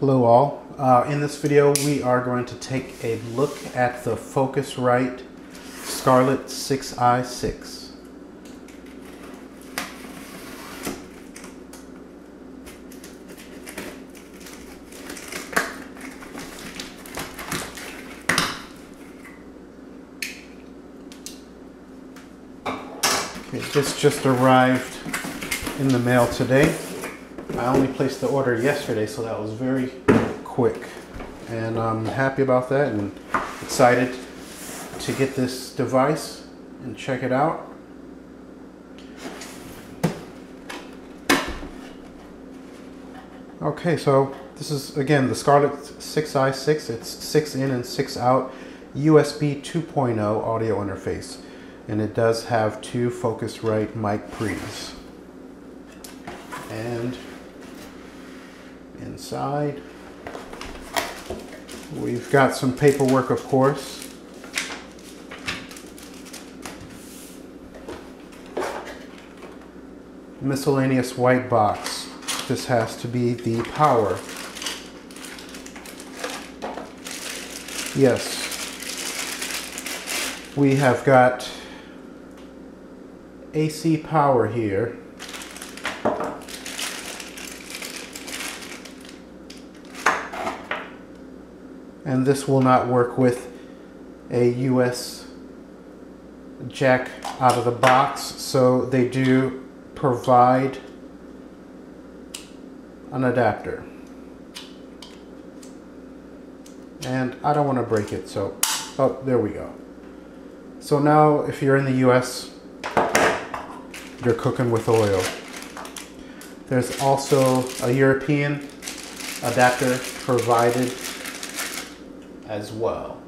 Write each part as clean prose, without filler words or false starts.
Hello all. In this video we are going to take a look at the Focusrite Scarlett 6i6. Okay, this just arrived in the mail today. I only placed the order yesterday, so that was very quick, and I'm happy about that and excited to get this device and check it out. Okay, so this is again the Scarlett 6i6. It's 6 in and 6 out USB 2.0 audio interface, and it does have two Focusrite mic pre's. And inside, we've got some paperwork, of course. Miscellaneous white box. This has to be the power. Yes. We have got AC power here. And this will not work with a US jack out of the box, so they do provide an adapter. And I don't want to break it, so oh, there we go. So now if you're in the US, you're cooking with oil. There's also a European adapter provided as well.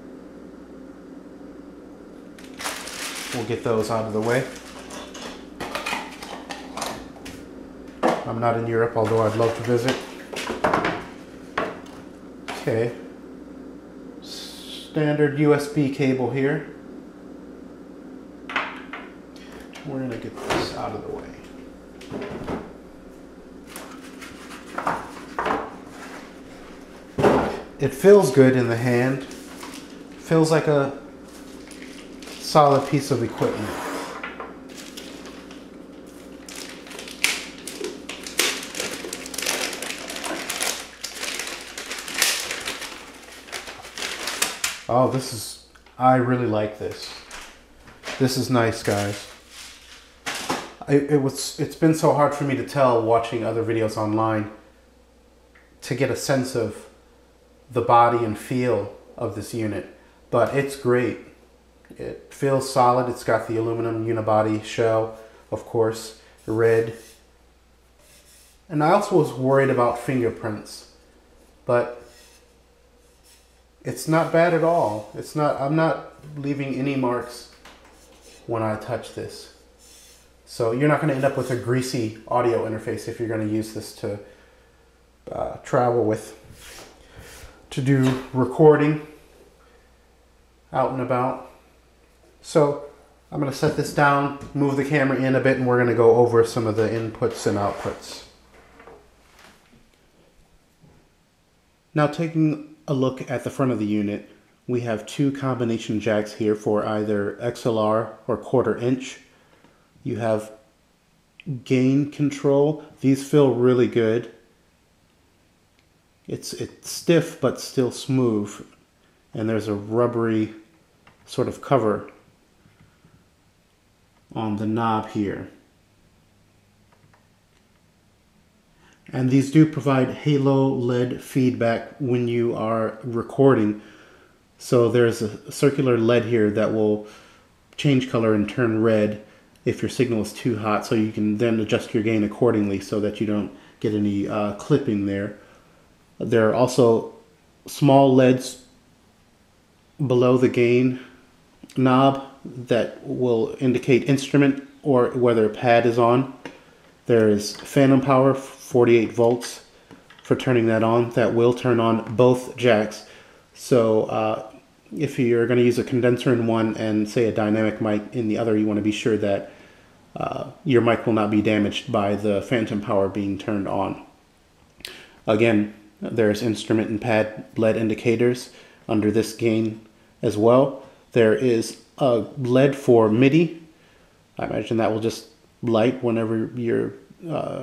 We'll get those out of the way. I'm not in Europe, although I'd love to visit. Okay. Standard USB cable here. We're gonna get this out of the way. It feels good in the hand. Feels like a solid piece of equipment. Oh, I really like this. This is nice, guys. It's been so hard for me to tell watching other videos online to get a sense of the body and feel of this unit, but it's great. It feels solid. It's got the aluminum unibody shell, of course, red. And I also was worried about fingerprints, but it's not bad at all. I'm not leaving any marks when I touch this. So you're not gonna end up with a greasy audio interface if you're gonna use this to travel with, to do recording out and about. So I'm gonna set this down, move the camera in a bit, and we're gonna go over some of the inputs and outputs. Now taking a look at the front of the unit, we have two combination jacks here for either XLR or 1/4 inch. You have gain control. These feel really good. It's stiff but still smooth, and there's a rubbery sort of cover on the knob here. And these do provide halo LED feedback when you are recording. So there's a circular LED here that will change color and turn red if your signal is too hot, so you can then adjust your gain accordingly so that you don't get any clipping there. There are also small LEDs below the gain knob that will indicate instrument or whether a pad is on. There is phantom power, 48 volts for turning that on. That will turn on both jacks. So if you're going to use a condenser in one and say a dynamic mic in the other, you want to be sure that your mic will not be damaged by the phantom power being turned on. Again, There's instrument and pad LED indicators under this gain as well. There is a LED for MIDI. I imagine that will just light whenever you're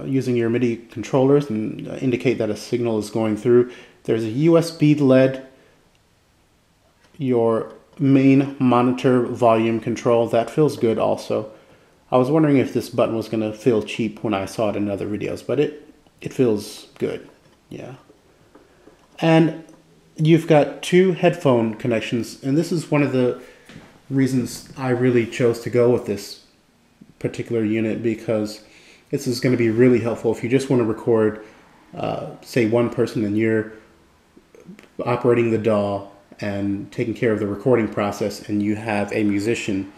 using your MIDI controllers and indicate that a signal is going through. There's a USB LED, your main monitor volume control. That feels good also. I was wondering if this button was going to feel cheap when I saw it in other videos, but it feels good. Yeah. And you've got two headphone connections, and this is one of the reasons I really chose to go with this particular unit, because this is going to be really helpful if you just want to record, say, one person and you're operating the DAW and taking care of the recording process, and you have a musician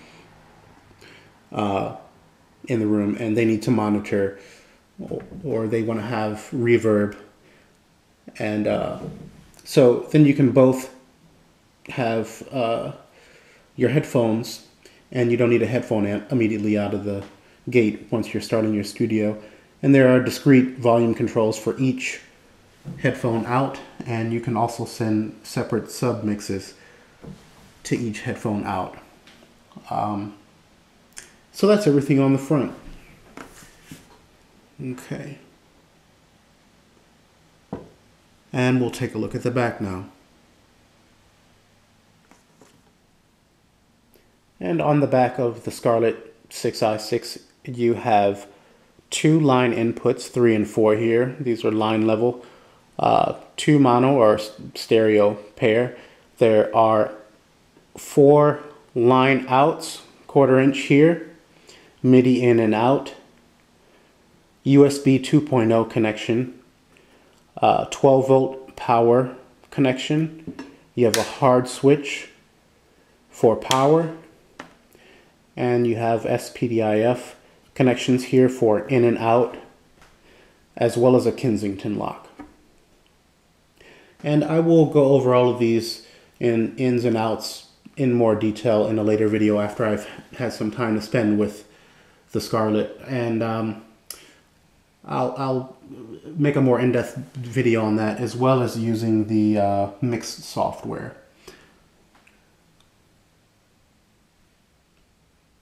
in the room and they need to monitor, or they want to have reverb, and so then you can both have your headphones, and you don't need a headphone immediately out of the gate once you're starting your studio. And there are discrete volume controls for each headphone out, and you can also send separate sub mixes to each headphone out. So that's everything on the front. Okay. And we'll take a look at the back now. And on the back of the Scarlett 6i6, you have two line inputs, 3 and 4 here. These are line level. Two mono or stereo pair. There are 4 line outs, 1/4" here, MIDI in and out, USB 2.0 connection, 12-volt power connection. You have a hard switch for power, and you have SPDIF connections here for in and out, as well as a Kensington lock. And I will go over all of these in ins and outs in more detail in a later video after I've had some time to spend with the Scarlett, and I'll make a more in-depth video on that, as well as using the mix software.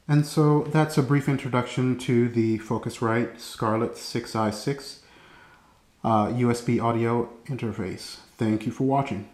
And so that's a brief introduction to the Focusrite Scarlett 6i6 USB audio interface. Thank you for watching.